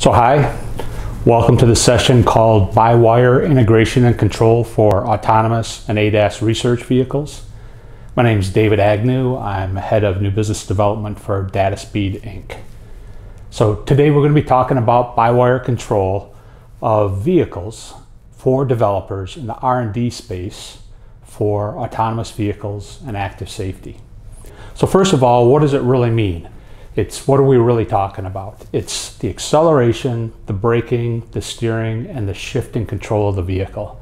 So hi, welcome to the session called by-wire integration and control for autonomous and ADAS research vehicles. My name is David Agnew. I'm head of new business development for Dataspeed Inc. So today we're going to be talking about by-wire control of vehicles for developers in the R&D space for autonomous vehicles and active safety. So first of all, what does it really mean? What are we really talking about? It's the acceleration, the braking, the steering, and the shifting control of the vehicle.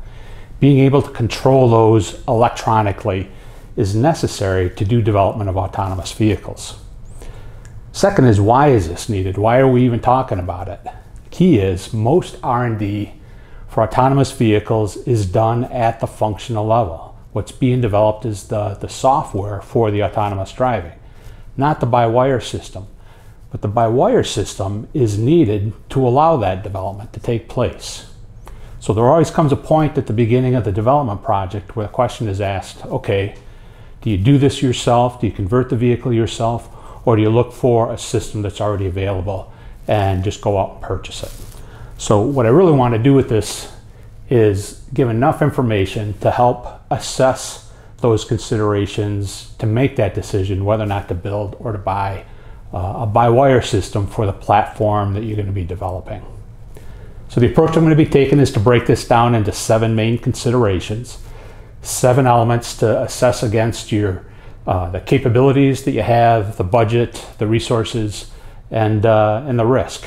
Being able to control those electronically is necessary to do development of autonomous vehicles. Second is, why is this needed? Why are we even talking about it? The key is most R&D for autonomous vehicles is done at the functional level. What's being developed is the software for the autonomous driving, not the by-wire system. But the by-wire system is needed to allow that development to take place. So there always comes a point at the beginning of the development project where the question is asked, okay, do you do this yourself? Do you convert the vehicle yourself? Or do you look for a system that's already available and just go out and purchase it? So what I really want to do with this is give enough information to help assess those considerations to make that decision whether or not to build or to buy a by-wire system for the platform that you're going to be developing. So the approach I'm going to be taking is to break this down into 7 main considerations, 7 elements to assess against your the capabilities that you have, the budget, the resources, and the risk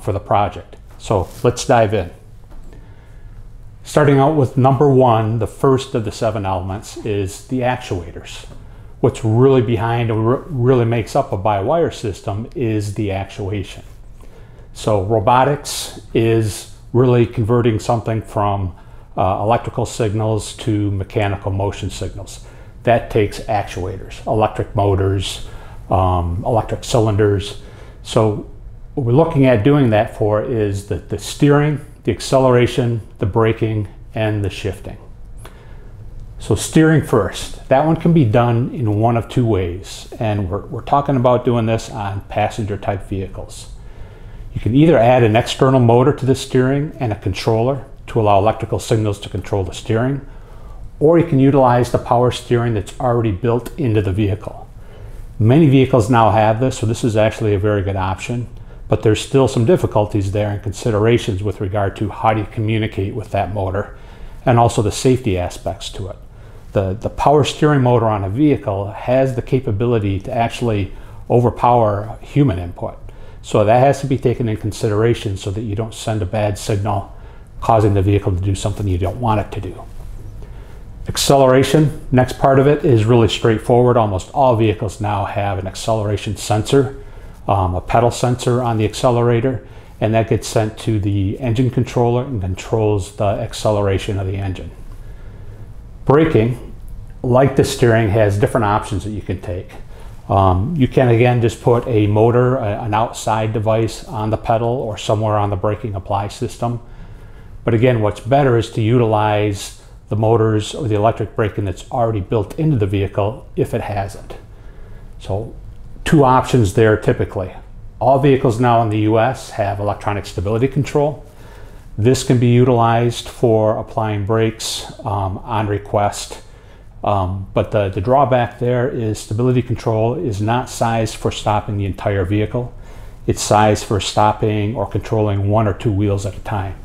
for the project. So let's dive in. Starting out with number 1, the first of the 7 elements is the actuators. What's really behind and really makes up a by-wire system is the actuation. So robotics is really converting something from electrical signals to mechanical motion signals. That takes actuators, electric motors, electric cylinders. So what we're looking at doing that for is the steering, the acceleration, the braking, and the shifting. So steering first. That one can be done in one of 2 ways, and we're talking about doing this on passenger type vehicles. You can either add an external motor to the steering and a controller to allow electrical signals to control the steering, or you can utilize the power steering that's already built into the vehicle. Many vehicles now have this, so this is actually a very good option. But there's still some difficulties there and considerations with regard to how do you communicate with that motor and also the safety aspects to it. The power steering motor on a vehicle has the capability to actually overpower human input. So that has to be taken in consideration so that you don't send a bad signal causing the vehicle to do something you don't want it to do. Acceleration, next part of it is really straightforward. Almost all vehicles now have an acceleration sensor. A pedal sensor on the accelerator, and that gets sent to the engine controller and controls the acceleration of the engine. Braking, like the steering, has different options that you can take. You can again just put a motor, an outside device on the pedal or somewhere on the braking apply system. But again, what's better is to utilize the motors or the electric braking that's already built into the vehicle if it has it. So 2 options there typically. All vehicles now in the US have electronic stability control. This can be utilized for applying brakes on request. But the drawback there is stability control is not sized for stopping the entire vehicle. It's sized for stopping or controlling 1 or 2 wheels at a time.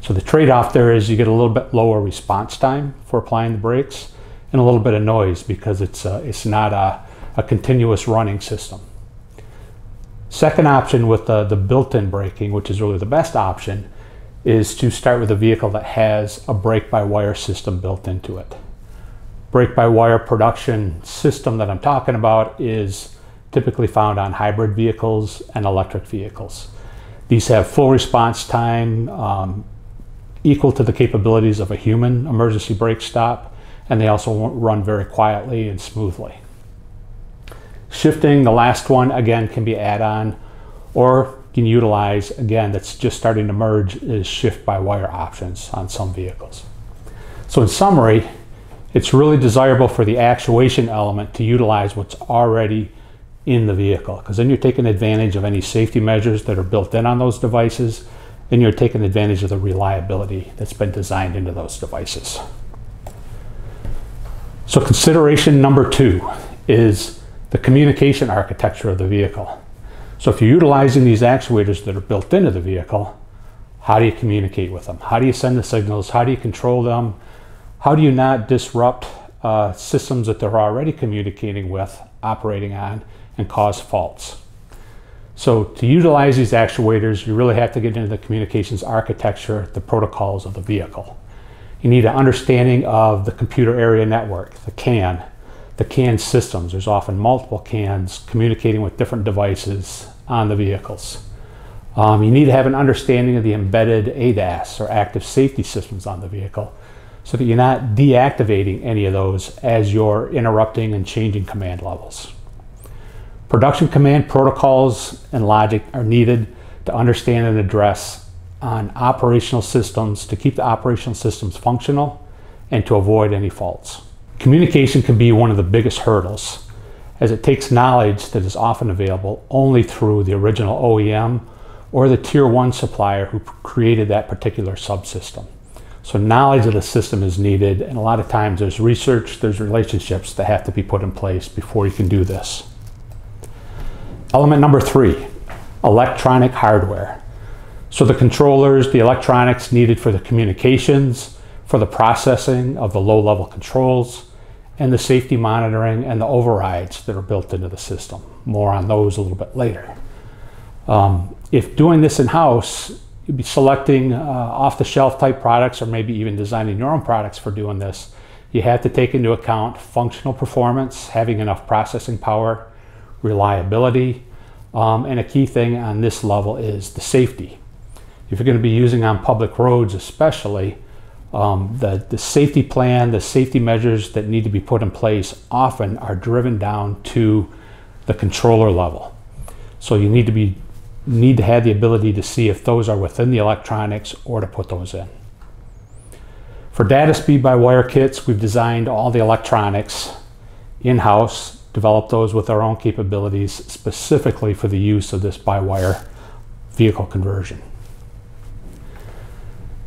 So the trade-off there is you get a little bit lower response time for applying the brakes and a little bit of noise because it's not a continuous running system. Second option with the built-in braking, which is really the best option, is to start with a vehicle that has a brake-by-wire system built into it. Brake-by-wire production system that I'm talking about is typically found on hybrid vehicles and electric vehicles. These have full response time equal to the capabilities of a human emergency brake stop, and they also run very quietly and smoothly. Shifting, the last one, again, can be add-on, or you can utilize, again, that's just starting to merge, is shift-by-wire options on some vehicles. So in summary, it's really desirable for the actuation element to utilize what's already in the vehicle, because then you're taking advantage of any safety measures that are built in on those devices, and you're taking advantage of the reliability that's been designed into those devices. So consideration number two is the communication architecture of the vehicle. So if you're utilizing these actuators that are built into the vehicle, how do you communicate with them? How do you send the signals? How do you control them? How do you not disrupt systems that they're already communicating with, operating on, and cause faults? So to utilize these actuators, you really have to get into the communications architecture, the protocols of the vehicle. You need an understanding of the computer area network, the CAN systems. There's often multiple CANs communicating with different devices on the vehicles. You need to have an understanding of the embedded ADAS, or active safety systems, on the vehicle, so that you're not deactivating any of those as you're interrupting and changing command levels. Production command protocols and logic are needed to understand and address on operational systems to keep the operational systems functional and to avoid any faults. Communication can be one of the biggest hurdles, as it takes knowledge that is often available only through the original OEM or the Tier 1 supplier who created that particular subsystem. So knowledge of the system is needed, and a lot of times there's research, there's relationships that have to be put in place before you can do this. Element number three, electronic hardware. So the controllers, the electronics needed for the communications, for the processing of the low-level controls, and the safety monitoring and the overrides that are built into the system. More on those a little bit later. If doing this in-house, you'd be selecting off-the-shelf type products, or maybe even designing your own products for doing this. You have to take into account functional performance, having enough processing power, reliability, and a key thing on this level is the safety. If you're going to be using on public roads especially, the safety plan, the safety measures that need to be put in place often are driven down to the controller level. So you need to have the ability to see if those are within the electronics or to put those in. For Dataspeed by-wire kits, we've designed all the electronics in-house, developed those with our own capabilities specifically for the use of this by-wire vehicle conversion.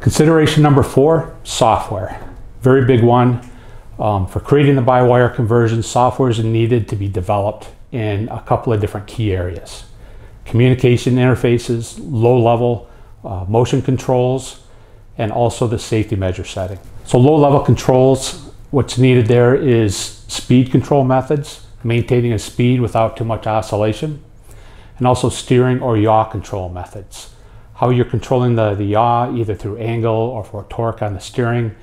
Consideration number four, software. Very big one. For creating the by-wire conversion, software is needed to be developed in a couple of different key areas. Communication interfaces, low-level motion controls, and also the safety measure setting. So low-level controls, what's needed there is speed control methods, maintaining a speed without too much oscillation, and also steering or yaw control methods. How you're controlling the yaw, either through angle or for torque on the steering,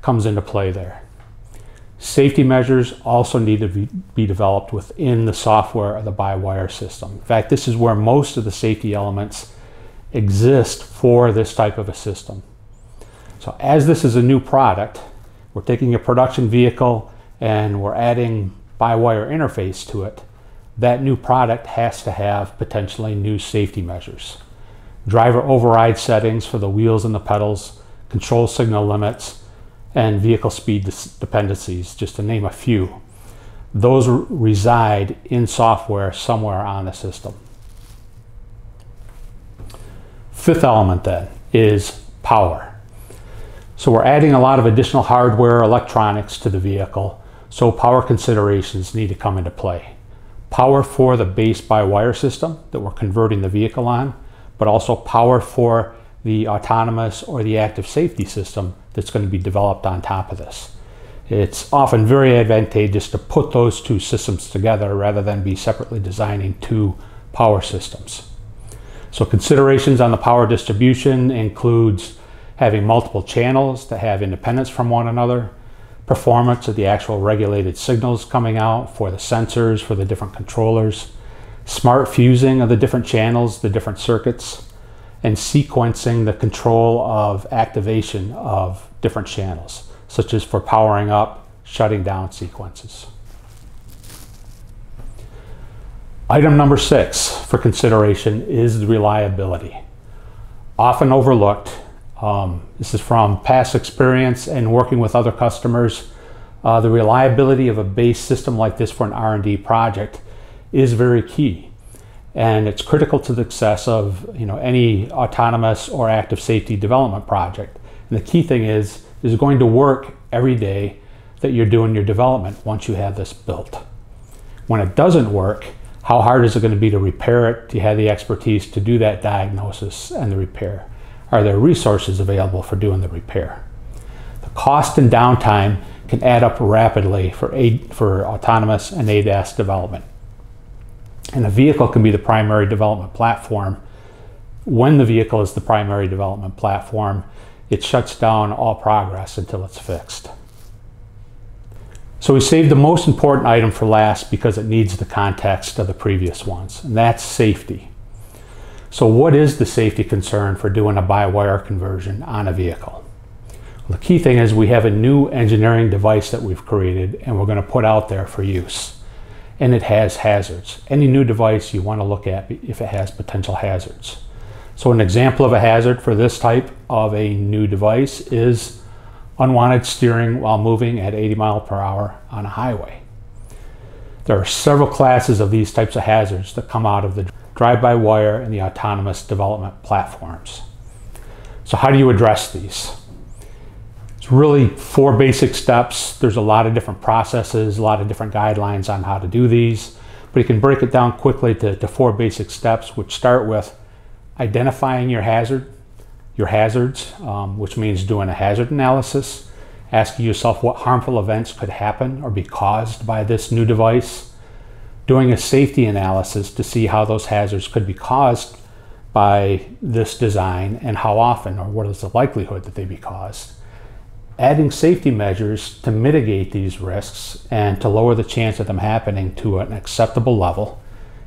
comes into play there. Safety measures also need to be developed within the software of the by-wire system. In fact, this is where most of the safety elements exist for this type of a system. So as this is a new product, we're taking a production vehicle and we're adding by-wire interface to it. That new product has to have potentially new safety measures. Driver override settings for the wheels and the pedals, control signal limits, and vehicle speed dependencies, just to name a few. Those reside in software somewhere on the system. Fifth element then is power. So we're adding a lot of additional hardware, electronics to the vehicle, so power considerations need to come into play. Power for the base by-wire system that we're converting the vehicle on, but also power for the autonomous or the active safety system that's going to be developed on top of this. It's often very advantageous to put those two systems together rather than be separately designing two power systems. So considerations on the power distribution includes having multiple channels that have independence from one another, performance of the actual regulated signals coming out for the sensors, for the different controllers, smart fusing of the different channels, the different circuits, and sequencing the control of activation of different channels, such as for powering up, shutting down sequences. Item number six for consideration is the reliability. Often overlooked, this is from past experience and working with other customers, the reliability of a base system like this for an R&D project is very key. And it's critical to the success of, you know, any autonomous or active safety development project. And the key thing is going to work every day that you're doing your development once you have this built. When it doesn't work, how hard is it going to be to repair it? Do you have the expertise to do that diagnosis and the repair? Are there resources available for doing the repair? The cost and downtime can add up rapidly for autonomous and ADAS development. And a vehicle can be the primary development platform. When the vehicle is the primary development platform, it shuts down all progress until it's fixed. So we saved the most important item for last because it needs the context of the previous ones, and that's safety. So what is the safety concern for doing a by-wire conversion on a vehicle? Well, the key thing is we have a new engineering device that we've created and we're going to put out there for use. And it has hazards. Any new device you want to look at if it has potential hazards. So an example of a hazard for this type of a new device is unwanted steering while moving at 80 mph on a highway. There are several classes of these types of hazards that come out of the drive-by-wire and the autonomous development platforms. So how do you address these? It's really four basic steps. There's a lot of different processes, a lot of different guidelines on how to do these, but you can break it down quickly to four basic steps, which start with identifying your hazard. Your hazards, which means doing a hazard analysis, asking yourself what harmful events could happen or be caused by this new device, doing a safety analysis to see how those hazards could be caused by this design and how often or what is the likelihood that they be caused, adding safety measures to mitigate these risks and to lower the chance of them happening to an acceptable level,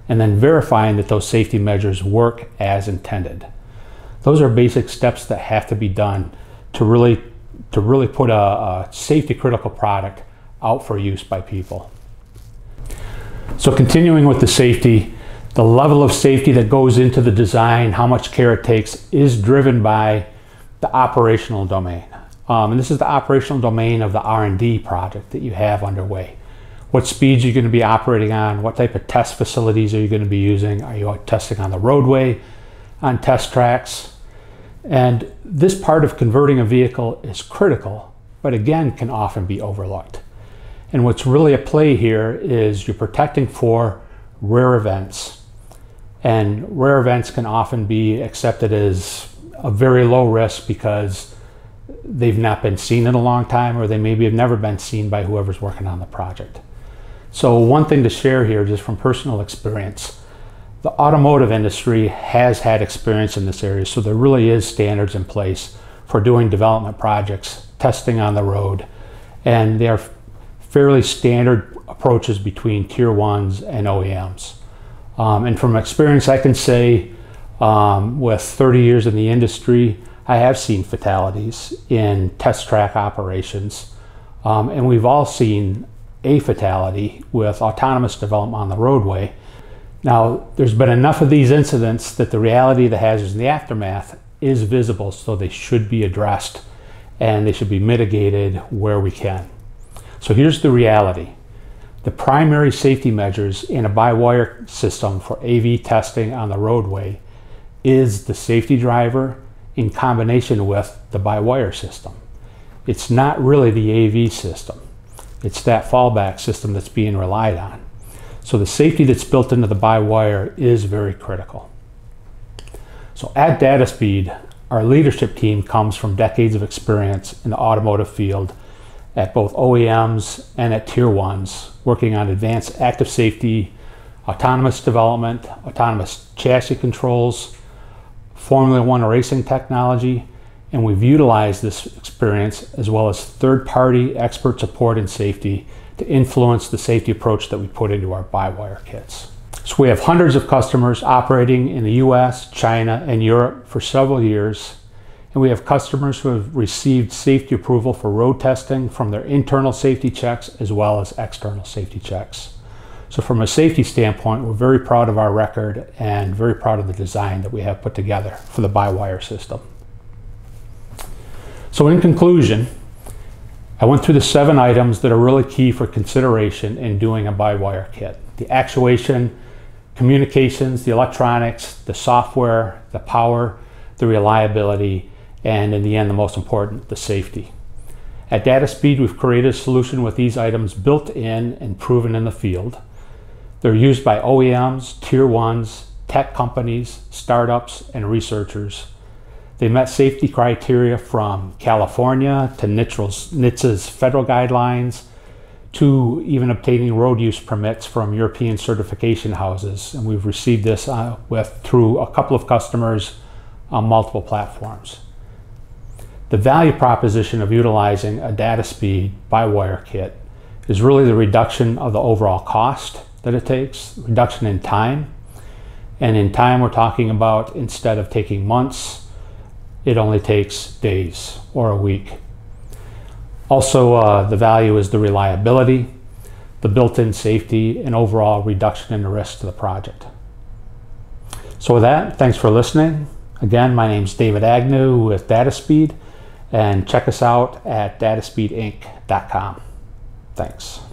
and then verifying that those safety measures work as intended. Those are basic steps that have to be done to really put a safety critical product out for use by people. So continuing with the safety, the level of safety that goes into the design, how much care it takes, is driven by the operational domain. And this is the operational domain of the R&D project that you have underway. What speeds are you going to be operating on? What type of test facilities are you going to be using? Are you testing on the roadway, on test tracks? And this part of converting a vehicle is critical, but again, can often be overlooked. And what's really at play here is you're protecting for rare events. And rare events can often be accepted as a very low risk because they've not been seen in a long time, or they maybe have never been seen by whoever's working on the project. So one thing to share here, just from personal experience, the automotive industry has had experience in this area, so there really is standards in place for doing development projects, testing on the road, and they are fairly standard approaches between Tier 1s and OEMs. And from experience, I can say with 30 years in the industry, I have seen fatalities in test track operations, and we've all seen a fatality with autonomous development on the roadway. Now, there's been enough of these incidents that the reality of the hazards in the aftermath is visible, so they should be addressed and they should be mitigated where we can. So here's the reality. The primary safety measures in a by-wire system for AV testing on the roadway is the safety driver in combination with the by-wire system. It's not really the AV system. It's that fallback system that's being relied on. So the safety that's built into the by-wire is very critical. So at Dataspeed, our leadership team comes from decades of experience in the automotive field at both OEMs and at Tier 1s, working on advanced active safety, autonomous development, autonomous chassis controls, Formula One racing technology, and we've utilized this experience as well as third-party expert support in safety to influence the safety approach that we put into our by-wire kits. So we have hundreds of customers operating in the US, China, and Europe for several years, and we have customers who have received safety approval for road testing from their internal safety checks as well as external safety checks. So from a safety standpoint, we're very proud of our record and very proud of the design that we have put together for the by-wire system. So in conclusion, I went through the 7 items that are really key for consideration in doing a by-wire kit: the actuation, communications, the electronics, the software, the power, the reliability, and in the end, the most important, the safety. At Dataspeed, we've created a solution with these items built in and proven in the field. They're used by OEMs, Tier 1s, tech companies, startups, and researchers. They met safety criteria from California to NHTSA's federal guidelines, to even obtaining road use permits from European certification houses. And we've received this through a couple of customers on multiple platforms. The value proposition of utilizing a Dataspeed by-wire kit is really the reduction of the overall cost that it takes, reduction in time. And in time, we're talking about, instead of taking months, it only takes days or a week. Also, the value is the reliability, the built-in safety, and overall reduction in the risk to the project. So with that, thanks for listening. Again, my name's David Agnew with Dataspeed, and check us out at dataspeedinc.com. Thanks.